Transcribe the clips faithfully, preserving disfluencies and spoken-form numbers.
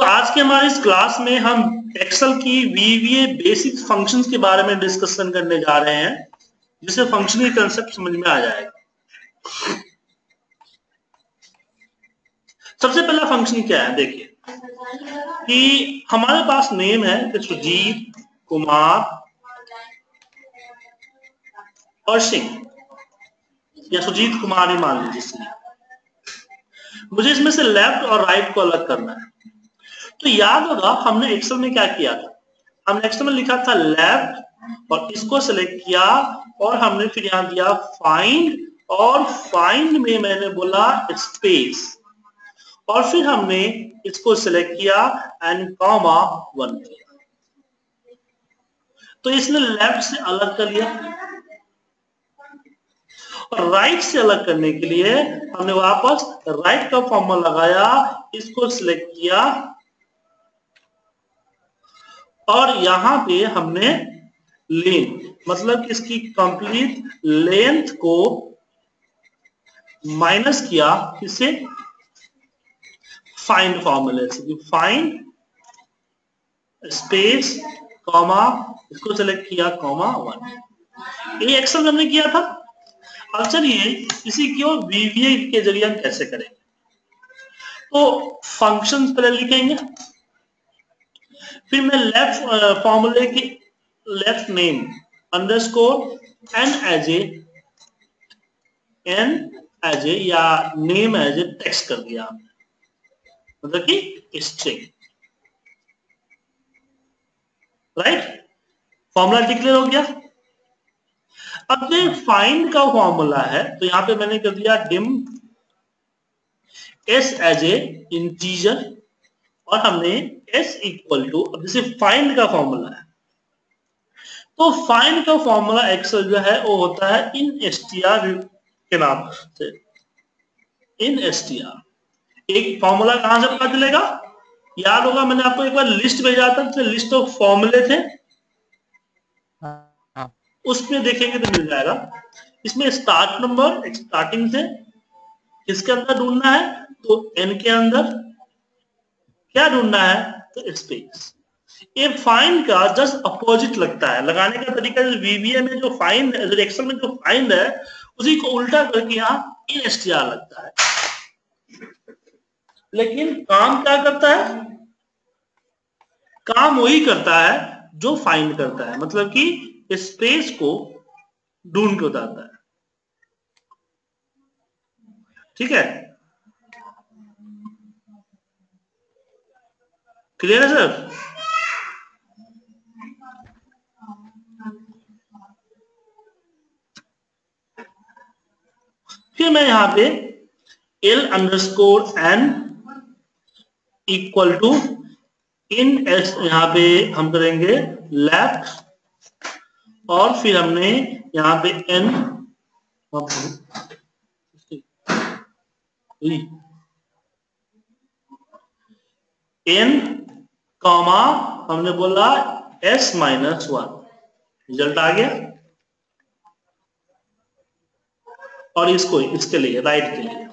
तो आज के हमारे इस क्लास में हम एक्सेल की वीवीए बेसिक फंक्शंस के बारे में डिस्कशन करने जा रहे हैं, जिससे फंक्शन के कंसेप्ट समझ में आ जाएगा। सबसे पहला फंक्शन क्या है, देखिए कि हमारे पास नेम है सुजीत कुमार और सिंह, या सुजीत कुमार ही मान लीजिए। मुझे इसमें से लेफ्ट और राइट को अलग करना है। तो याद होगा हमने एक्सेल में क्या किया था, हमने एक्सेल में लिखा था लेफ्ट और इसको सेलेक्ट किया और हमने फिर यहां दिया फाइंड, और फाइंड में मैंने बोला स्पेस और फिर हमने इसको सेलेक्ट किया एंड कॉमा वन किया। तो इसने लेफ्ट से अलग कर लिया। और राइट से अलग करने के लिए हमने वापस राइट का फॉर्मूला लगाया, इसको सिलेक्ट किया और यहां पे हमने लेन मतलब इसकी कंप्लीट लेंथ को माइनस किया, इसे फाइंड फॉर्मूले से फाइंड स्पेस कॉमा इसको सिलेक्ट किया कॉमा वन। ये एक्सेल हमने किया था। अब चलिए इसी की ओर वीवीए के जरिए हम कैसे करेंगे। तो फंक्शंस पहले लिखेंगे, फिर मैं लेफ्ट फॉर्मूले की left name underscore N as a N as a या नेम एज ए टेक्स्ट कर दिया आपने, मतलब कि स्ट्रिंग। राइट, फॉर्मूला डिक्लेयर हो गया। अब ये फाइंड का फॉर्मूला है, तो यहां पे मैंने कर दिया dim S as a integer और हमने एस इक्वल टू, अब जैसे फाइंड का फॉर्मूला है तो फाइंड का फॉर्मूला एक्सेल जो है वो होता है InStr के नाम से। InStr एक फॉर्मूला कहां से पता चलेगा, याद होगा मैंने आपको एक बार लिस्ट भेजा था, तो लिस्ट ऑफ फॉर्मूले थे उसमें देखेंगे तो मिल जाएगा। इसमें स्टार्ट नंबर स्टार्टिंग से किसके अंदर ढूंढना है, तो एन के अंदर क्या ढूंढना है, तो स्पेस। ये फाइंड का जस्ट अपोजिट लगता है, लगाने का तरीका वीबीए में जो फाइंड है, एक्सेल में जो फाइंड है उसी को उल्टा करके यहाँ InStr लगता है, लेकिन काम क्या करता है, काम वही करता है जो फाइंड करता है, मतलब कि स्पेस को ढूंढ के उतारता है। ठीक है, क्लियर है सर? फिर मैं यहां पे L underscore N equal to in S, यहां पे हम करेंगे लेफ्ट और फिर हमने यहाँ पे एन एन कॉमा हमने बोला एस माइनस वन, रिजल्ट आ गया। और इसको इसके लिए राइट के लिए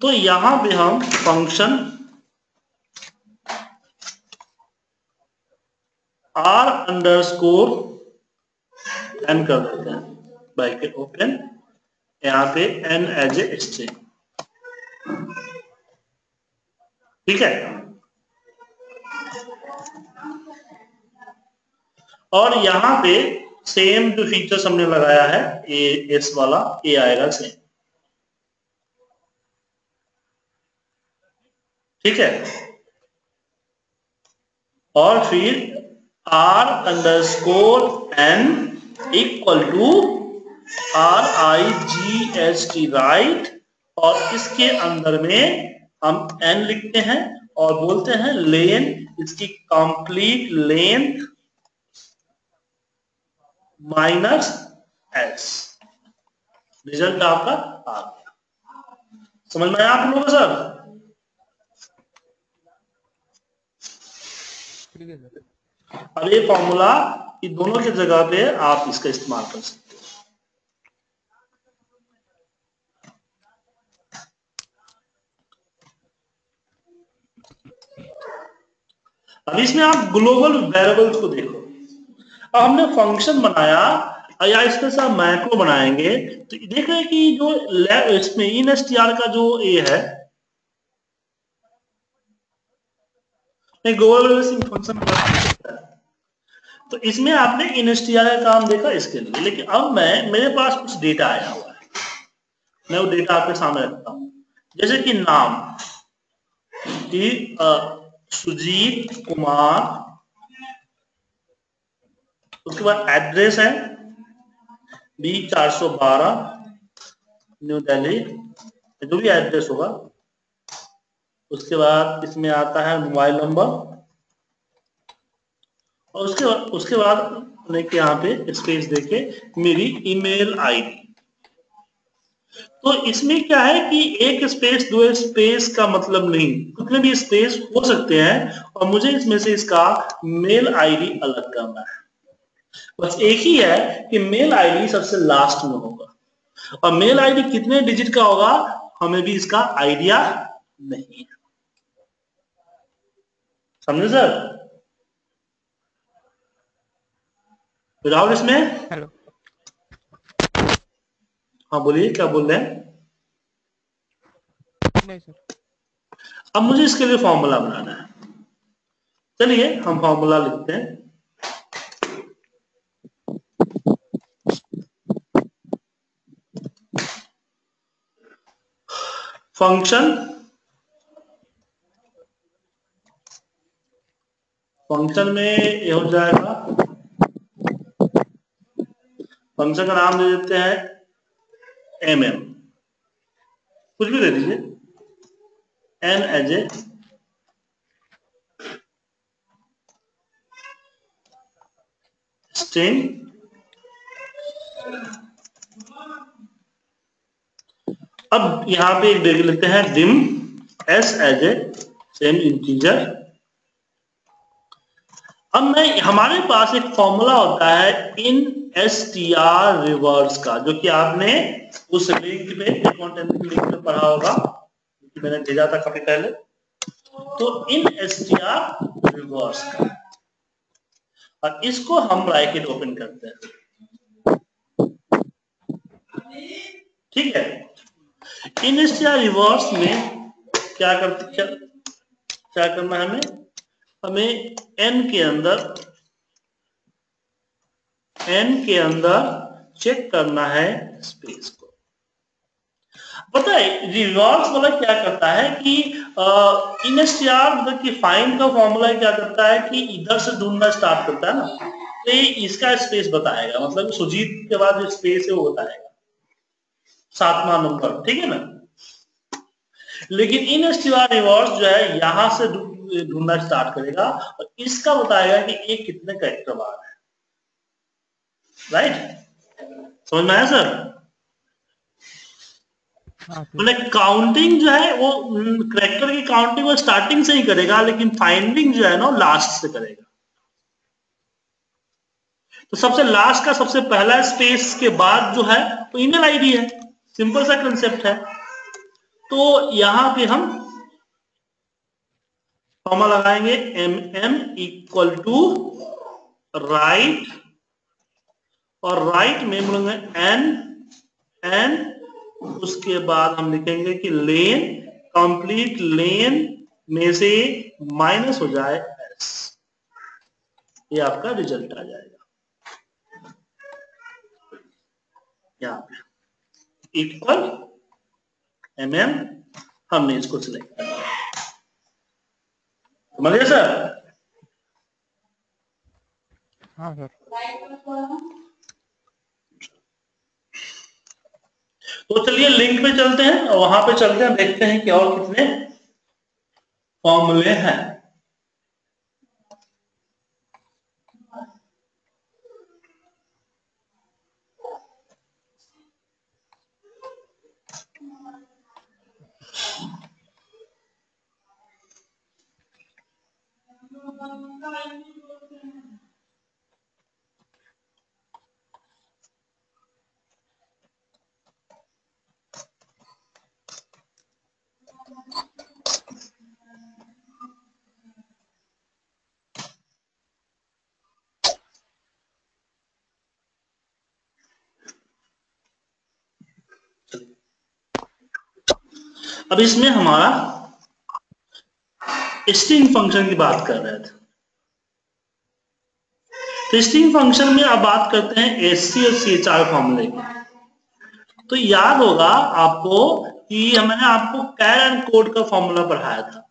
तो यहां पे हम फंक्शन आर अंडरस्कोर एन कर देते हैं, ब्रैकेट ओपन, यहां पे एन एज ए स्ट्रिंग। ठीक है, और यहां पे सेम जो फीचर्स हमने लगाया है ए एस वाला ए आएगा सेम। ठीक है, और फिर R underscore N equal to R I G S T right और इसके अंदर में हम एन लिखते हैं और बोलते हैं लेन, इसकी complete length minus S. Result आपका आ गया। समझ में आया आप लोगों को सर? अब ये फॉर्मूला दोनों के जगह पे आप इसका इस्तेमाल कर सकते हो। अब इसमें आप ग्लोबल वेरिएबल्स को देखो। अब हमने फंक्शन बनाया या इसमें से आप मैक्रो बनाएंगे तो देख रहे हैं कि जो इसमें InStr का जो ए है ग्लोबल फंक्शन है तो इसमें आपने InStr का काम देखा इसके लिए। लेकिन अब मैं मेरे पास कुछ डेटा आया हुआ है, मैं वो डेटा आपके सामने रखता हूं, जैसे कि नाम कि सुजीत कुमार, उसके बाद एड्रेस है बी चार सौ बारह न्यू दिल्ली, जो भी एड्रेस होगा। उसके बाद इसमें आता है मोबाइल नंबर और उसके बाद उसके बाद लेके यहाँ पे स्पेस देके मेरी ईमेल आईडी। तो इसमें क्या है कि एक स्पेस दो स्पेस का मतलब नहीं, कितने भी स्पेस हो सकते हैं और मुझे इसमें से इसका मेल आईडी अलग करना है। बस एक ही है कि मेल आईडी सबसे लास्ट में होगा और मेल आईडी कितने डिजिट का होगा हमें भी इसका आइडिया नहीं है। समझे सर? राहुल इसमें हेलो, हाँ बोलिए क्या बोल रहे हैं? नहीं सर। अब मुझे इसके लिए फॉर्मूला बनाना है, चलिए हम फॉर्मूला लिखते हैं। फंक्शन फंक्शन में ये हो जाएगा, फंक्शन का नाम दे देते हैं एम एम, कुछ भी दे दीजिए, एन एज ए स्ट्रिंग, अब यहां पे एक देख लेते हैं dim, S as a same integer. अब मैं हमारे पास एक फॉर्मूला होता है InStr रिवर्स का, जो कि आपने उस लिंक पे लिंक पे पढ़ा होगा, मैंने भेजा था काफी पहले। तो InStr रिवर्स का, और इसको हम ब्रैकेट ओपन करते हैं, ठीक है। InStr रिवर्स में क्या करते क्या, क्या करना है हमें, हमें n के अंदर n के अंदर चेक करना है स्पेस को। पता है रिवर्स वाला क्या करता है कि InStr मतलब कि फाइंड का फॉर्मूला क्या करता है कि इधर से ढूंढना स्टार्ट करता है ना, तो इसका स्पेस बताएगा, मतलब सुजीत के बाद जो स्पेस है वो बताएगा सातवां नंबर, ठीक है ना। लेकिन InStr रिवर्स जो है यहां से ढूंढना स्टार्ट करेगा और इसका बताएगा कि ये कितने कैरेक्टर बार है। राइट, समझ में आया सर? मतलब काउंटिंग जो है वो कैरेक्टर की काउंटिंग वो स्टार्टिंग से ही करेगा, लेकिन फाइंडिंग जो है ना लास्ट से करेगा। तो सबसे लास्ट का सबसे पहला स्पेस के बाद जो है तो ईमेल आईडी है, सिंपल सा कंसेप्ट है। तो यहां पे हम फॉर्मा लगाएंगे M M equal to right, और राइट में हम लिखेंगे एन एन, उसके बाद हम लिखेंगे कि लेन, कंप्लीट लेन में से माइनस हो जाए एस, ये आपका रिजल्ट आ जाएगा। यहाँ पे इक्वल एम एम हमने इसको सिलेक्ट किया, समझ गए सर? हाँ सर। तो चलिए लिंक पे चलते हैं और वहां पे चलते हैं, देखते हैं कि और कितने फॉर्मूले हैं। अब इसमें हमारा स्ट्रिंग फंक्शन की बात कर रहे थे। तो स्ट्रिंग फंक्शन में अब बात करते हैं एससी और सीएचआर फॉर्मूले की। तो याद होगा आपको कि हमने आपको कैर एंड कोड का फॉर्मूला पढ़ाया था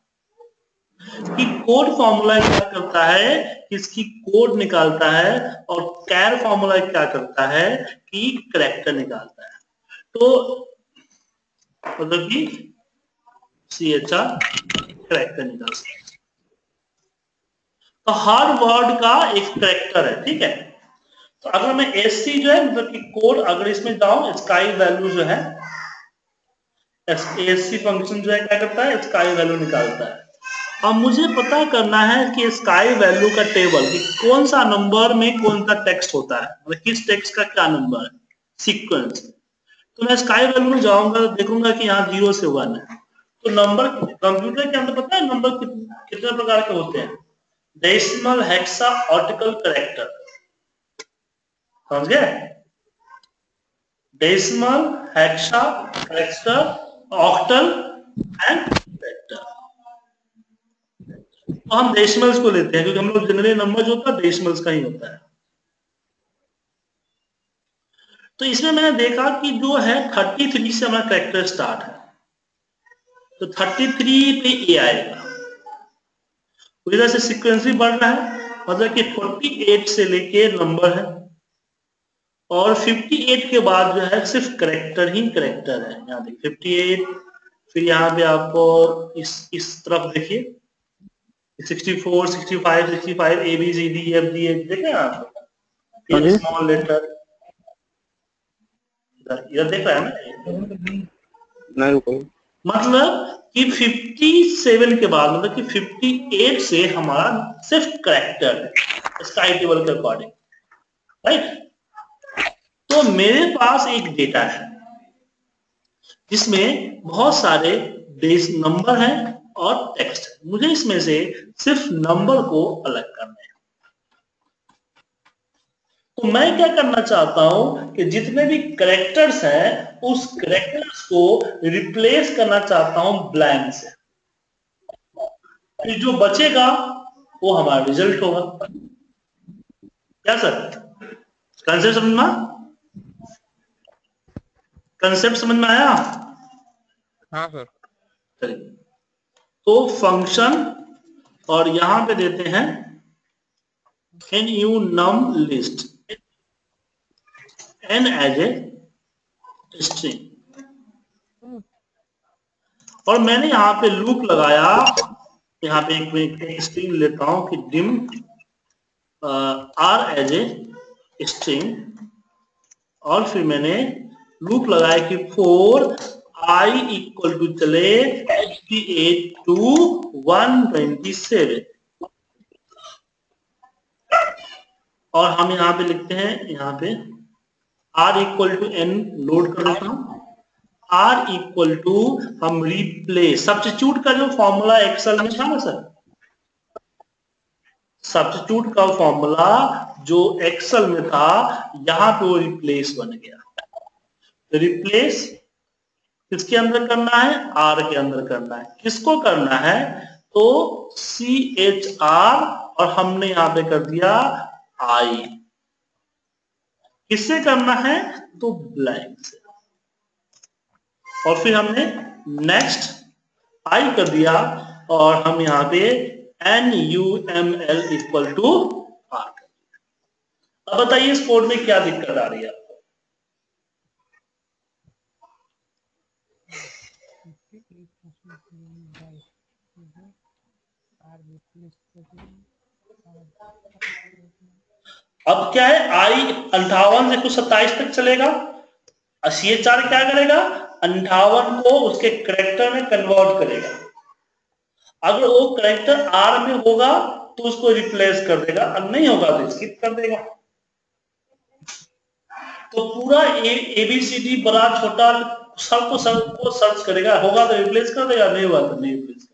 कि कोड फॉर्मूला क्या करता है, इसकी कोड निकालता है, और कैर फॉर्मूला क्या करता है कि करैक्टर निकालता है। तो मतलब कि सीएचआर करैक्टर निकालता है। तो हर वर्ड का एक करैक्टर है, ठीक है। तो अगर मैं एससी जो है मतलब कि कोड, अगर इसमें जाऊं स्काई वैल्यू जो है, एससी फंक्शन जो है क्या करता है स्काई वैल्यू निकालता है। अब मुझे पता करना है कि स्काई वैल्यू का टेबल कि कौन सा नंबर में कौन सा टेक्स्ट होता है, मतलब किस टेक्स्ट का क्या नंबर है सीक्वेंस। तो मैं स्काई वैल्यू में जाऊंगा, देखूंगा कि यहाँ जीरो से वन है। तो नंबर कंप्यूटर के अंदर पता है नंबर कितने प्रकार के होते हैं, डेसिमल, हेक्सा, ऑर्टिकल, करेक्टर, समझ गए। Decimal, hexa, character, octal and character. तो हम डेसिमल्स को लेते हैं क्योंकि हम लोग जनरल नंबर जो होता है डेसिमल्स का ही होता है। तो इसमें मैंने देखा कि जो है तैंतीस से हमारा करेक्टर स्टार्ट है, तो तैंतीस पे ए आएगा। उसी तरह से सीक्वेंस भी बढ़ रहा है, मतलब कि अड़तालीस से लेके नंबर है, और अट्ठावन के बाद जो है सिर्फ करेक्टर ही करेक्टर है। यहाँ देखिए अट्ठावन, फिर यहाँ पे आपको इस इस तरफ देखिए sixty four, sixty five, sixty five, A, B, C, D, F, G, H, देखें आप स्मॉल लेटर इधर देख रहे हैं ना, नहीं रुको। मतलब कि सत्तावन के बाद मतलब कि अट्ठावन से हमारा सिर्फ करेक्टर है स्काई टेबल के अकॉर्डिंग, राइट। तो मेरे पास एक डेटा है जिसमें बहुत सारे बेस नंबर हैं और टेक्स्ट, मुझे इसमें से सिर्फ नंबर को अलग करना है। तो मैं क्या करना चाहता हूं कि जितने भी करेक्टर्स हैं उस करेक्टर्स को रिप्लेस करना चाहता हूं ब्लैंक से, फिर जो बचेगा वो हमारा रिजल्ट होगा। क्या सर कंसेप्ट समझ में कंसेप्ट समझ में आया? हाँ सर। चलिए तो फंक्शन, और यहां पे देते हैं N U num list, N as a string, और मैंने यहां पे लूप लगाया। यहां पे एक, एक, एक स्ट्रिंग लेता हूं कि dim R as a string, और फिर मैंने लूप लगाया कि फोर आई इक्वल टू चले अट्ठावन टू वन ट्वेंटी सेवन, और हम यहाँ पे लिखते हैं, यहाँ पे R equal to N load कर देता हूँ, आर इक्वल टू हम रिप्लेस सब्स्टिट्यूट का जो फॉर्मूला एक्सेल में था ना सर, सब्स्टिट्यूट का फॉर्मूला जो एक्सेल में था यहाँ पे वो रिप्लेस बन गया। तो रिप्लेस किसके अंदर करना है, आर के अंदर करना है। किसको करना है तो सी एच आर, और हमने यहां पे कर दिया आई। किससे करना है तो ब्लैंक से, और फिर हमने नेक्स्ट आई कर दिया, और हम यहां पे N U M L equal to R कर दिया। अब बताइए इस कोड में क्या दिक्कत आ रही है? अब क्या है आई अंठावन से कुछ सत्ताईस तक चलेगा, और सी एच आर क्या करेगा अंठावन को उसके करेक्टर में कन्वर्ट करेगा। अगर वो करेक्टर आर में होगा तो उसको रिप्लेस कर देगा, और नहीं होगा तो स्किप कर देगा। तो पूरा ए बी सी डी बड़ा छोटा सबको सबको सर्च करेगा, होगा तो रिप्लेस कर देगा, नहीं होगा तो नहीं रिप्लेस करेगा।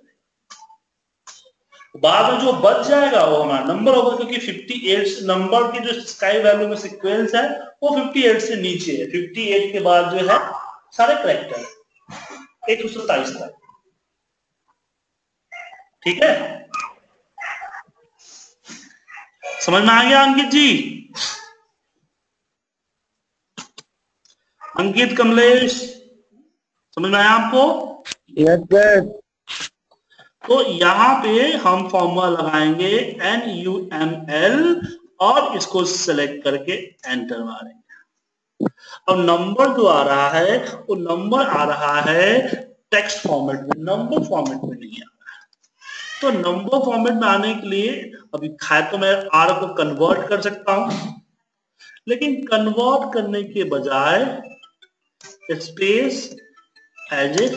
बाद में जो बच जाएगा वो हमारा नंबर होगा, क्योंकि अट्ठावन नंबर की जो स्काई वैल्यू में सीक्वेंस है वो अट्ठावन से नीचे है। अट्ठावन के बाद जो है सारे करेक्टर एक सौ सत्ताईस तक। ठीक है, समझ में आ गया अंकित जी? अंकित कमलेश समझ में आया आपको? Yes sir. तो यहाँ पे हम फॉर्मूला लगाएंगे एन यू एम एल और इसको सेलेक्ट करके एंटर मारेंगे। अब नंबर जो आ रहा है वो नंबर आ रहा है टेक्स्ट फॉर्मेट में, नंबर फॉर्मेट में नहीं आ रहा है। तो नंबर फॉर्मेट में आने के लिए अभी खाए तो मैं आर को कन्वर्ट कर सकता हूं, लेकिन कन्वर्ट करने के बजाय स्पेस एज ए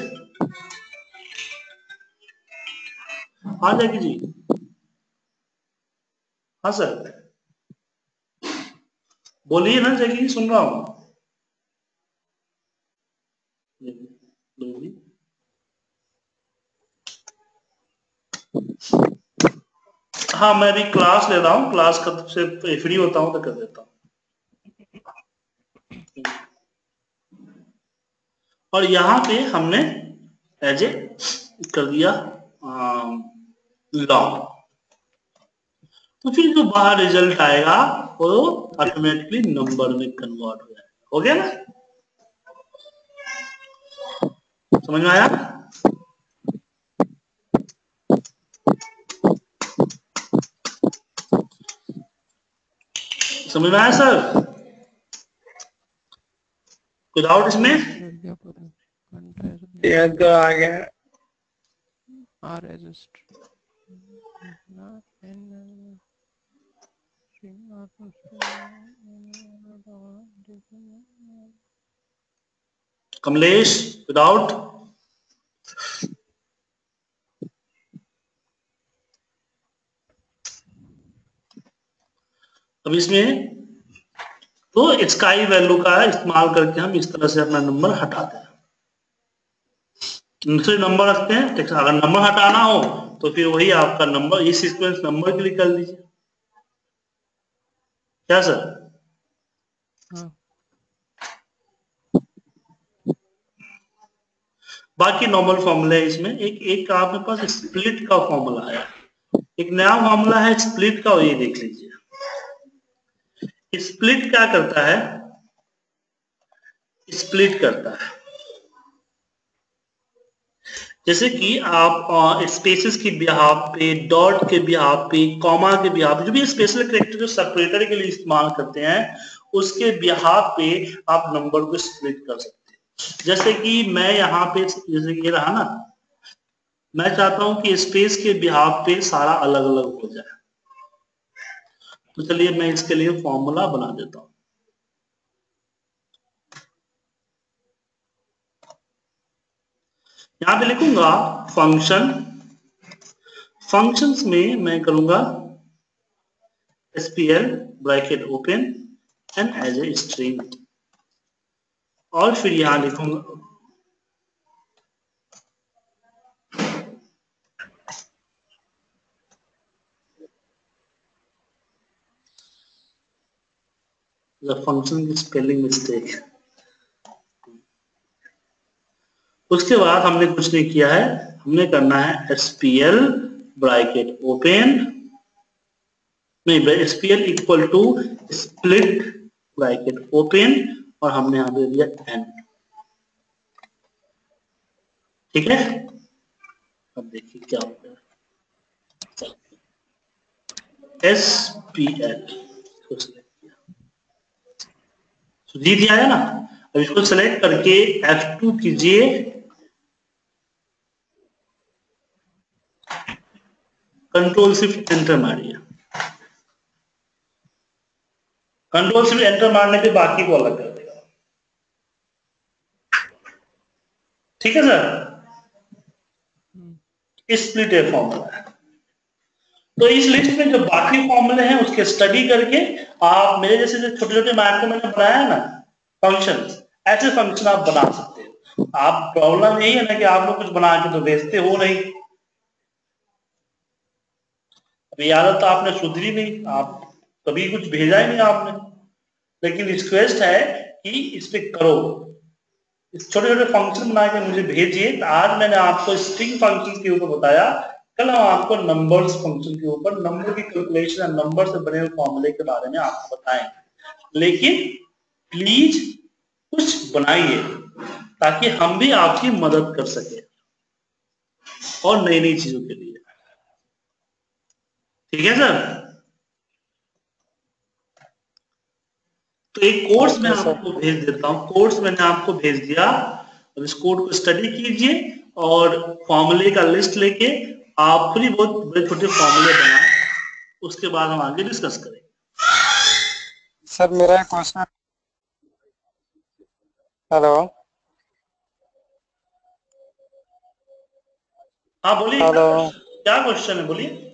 आ जाएगी जी। हाँ सर बोलिए ना जी, सुन रहा हूं। हाँ मैं भी क्लास ले रहा हूँ, क्लास का से फ्री होता हूँ तो कर देता हूँ। और यहाँ पे हमने एज ए कर दिया लॉग, तो फिर जो बाहर रिजल्ट आएगा वो ऑटोमेटिकली नंबर में कन्वर्ट हो जाएगा। हो गया ना, समझ में आया? समझ में आया सर? कोई डाउट इसमें? यस तो आ गया। आर कमलेश विदाउट अब इसमें तो स्काई वैल्यू का इस्तेमाल करके हम इस तरह से अपना नंबर हटाते हैं, दूसरे नंबर रखते हैं। अगर नंबर हटाना हो तो फिर वही आपका नंबर, ये सीक्वेंस नंबर के लिए कर लीजिए। क्या सर? हाँ। बाकी नॉर्मल फॉर्मूला है इसमें। एक एक आपके पास स्प्लिट का फॉर्मूला है, एक नया फॉर्मूला है स्प्लिट का, ये देख लीजिए। स्प्लिट क्या करता है? स्प्लिट करता है जैसे कि आप स्पेसेस के बिहाफ पे, डॉट के बिहाफ पे, कॉमा के बिहाफ पे, जो भी स्पेशल कैरेक्टर जो सेपरेटर के लिए इस्तेमाल करते हैं उसके बिहाफ पे आप नंबर को स्प्लिट कर सकते हैं। जैसे कि मैं यहाँ पे जैसे ये रहा ना, मैं चाहता हूं कि स्पेस के बिहाफ पे सारा अलग अलग हो जाए, तो चलिए मैं इसके लिए फॉर्मूला बना देता हूं। यहां पे लिखूंगा फंक्शन, फंक्शंस में मैं करूंगा SPL bracket open and as a string, और फिर यहां लिखूंगा फंक्शन की स्पेलिंग मिस्टेक। उसके बाद हमने कुछ नहीं किया है, हमने करना है एसपीएल ब्रैकेट ओपन, नहीं SPL equal to split bracket open और हमने यहां पे दिया एन। ठीक है, अब देखिए क्या होता है। एसपीएल सुजीत आया ना, अब इसको सेलेक्ट करके एफ टू कीजिए, कंट्रोल सिर्फ एंटर मारिए। कंट्रोल सिर्फ एंटर मारने पे बाकी को अलग कर देगा। ठीक है सर, स्प्लिट ए फॉर्मूला है। तो इस लिस्ट में जो बाकी फॉर्मूले हैं उसके स्टडी करके आप मेरे जैसे छोटे छोटे मैप को मैंने बनाया ना फंक्शन, ऐसे फंक्शन आप बना सकते हो। आप प्रॉब्लम यही है ना कि आप लोग कुछ बना के तो बेचते हो नहीं, अभी आदत तो आपने सुधरी नहीं, आप कभी कुछ भेजा ही नहीं आपने, लेकिन रिक्वेस्ट है कि इस पे करो, छोटे छोटे फंक्शन बना के मुझे भेजिए। आज मैंने आपको स्ट्रिंग फंक्शन के ऊपर बताया, कल हम आपको नंबर्स फंक्शन के ऊपर नंबर की कैलकुलेशन और नंबर से बने हुए फॉर्मूले के बारे में आपको बताएंगे, लेकिन प्लीज कुछ बनाइए ताकि हम भी आपकी मदद कर सके और नई नई चीजों के लिए। ठीक है सर? तो एक कोर्स में आपको भेज देता हूं, कोर्स मैंने आपको भेज दिया। अब इस कोड को स्टडी कीजिए और फॉर्मूले का लिस्ट लेके आप भी बहुत बड़े छोटे फॉर्मूले बनाए, उसके बाद हम आगे डिस्कस करेंगे। सर मेरा क्वेश्चन, हेलो हाँ बोलिए, क्या क्वेश्चन है बोलिए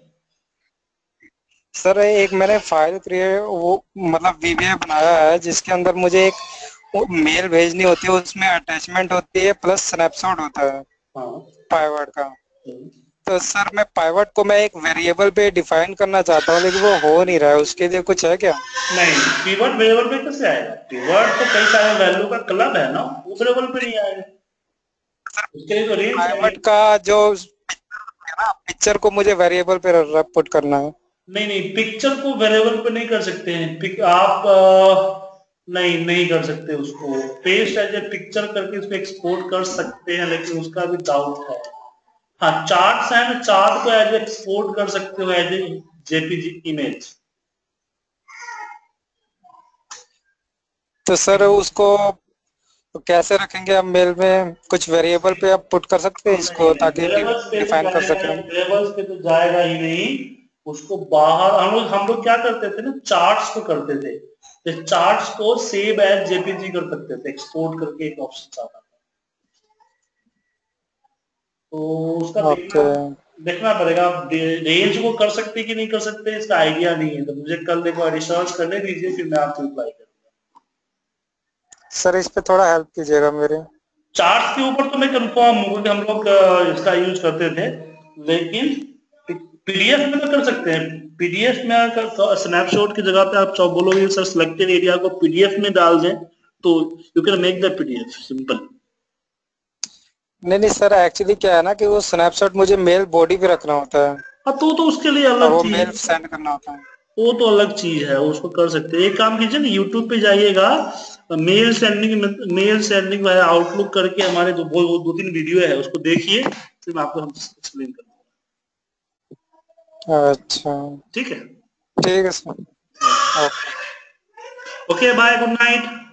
सर। एक मैंने फाइल क्रिएट वो मतलब वीबीए बनाया है जिसके अंदर मुझे एक मेल भेजनी होती है, उसमें अटैचमेंट होती है प्लस स्नैपशॉट होता है पाइवट का। तो सर मैं पाइवट को मैं एक वेरिएबल पे डिफाइन करना चाहता हूँ लेकिन वो हो नहीं रहा है, उसके लिए कुछ है क्या? नहीं, पिवट वेरिएबल पे कैसे आएगा? पिवट तो कई सारे वैल्यू का क्लब है ना, उस लेवल पे नहीं आएगा। पाइवट का जो पिक्चर को मुझे वेरिएबल पे पुट करना है। नहीं नहीं, पिक्चर को वेरिएबल पे नहीं कर सकते हैं आप। आ, नहीं नहीं कर सकते, उसको पेस्ट एज ए पिक्चर करके उसको एक्सपोर्ट कर सकते हैं, लेकिन उसका भी डाउट है। हाँ, चार्ट्स हैं, चार्ट को एज एक्सपोर्ट कर सकते हो एज ए जेपीजी इमेज। तो सर उसको कैसे रखेंगे आप? मेल में कुछ वेरिएबल पे आप पुट कर सकते हैं इसको ताकि डिफाइन कर सकें। वेरिएबल्स पे तो जाएगा ही नहीं, उसको बाहर हम लोग हम लोग क्या करते थे ना, चार्ट्स को करते थे। चार्ट्स को सेव एज जेपीजी कर सकते थे, एक्सपोर्ट करके एक ऑप्शन आता था। तो उसका देखना, देखना पड़ेगा आप रेंज को कर सकते कि नहीं कर सकते, इसका आइडिया नहीं है। तो मुझे कल देखो रिसर्च करने दीजिए, फिर मैं आपको रिप्लाई करूंगा। सर इस पे थोड़ा हेल्प कीजिएगा मेरे। चार्ट के ऊपर तो मैं कंफर्म हूँ कि हम लोग इसका यूज करते थे, लेकिन पीडीएफ में तो कर सकते हैं। पीडीएफ में अगर स्नैपशॉट की जगह पे आप चाहो बोलोगे सर सिलेक्टेड एरिया को पीडीएफ में डाल दें तो you can make the PDF simple. नहीं नहीं सर, एक्चुअली क्या है ना कि वो स्नैपशॉट मुझे मेल बॉडी पे रखना होता है। हाँ तो तो उसके लिए अलग चीज, मेल सेंड करना होता है, वो तो अलग चीज है, उसको कर सकते हैं। एक काम कीजिए ना, यूट्यूब पे जाइएगा, mail sending mail sending Outlook करके हमारे जो दो तीन वीडियो है उसको देखिए, फिर मैं आपको एक्सप्लेन करूँगा। अच्छा ठीक है, ठीक है sir, okay, bye, good night.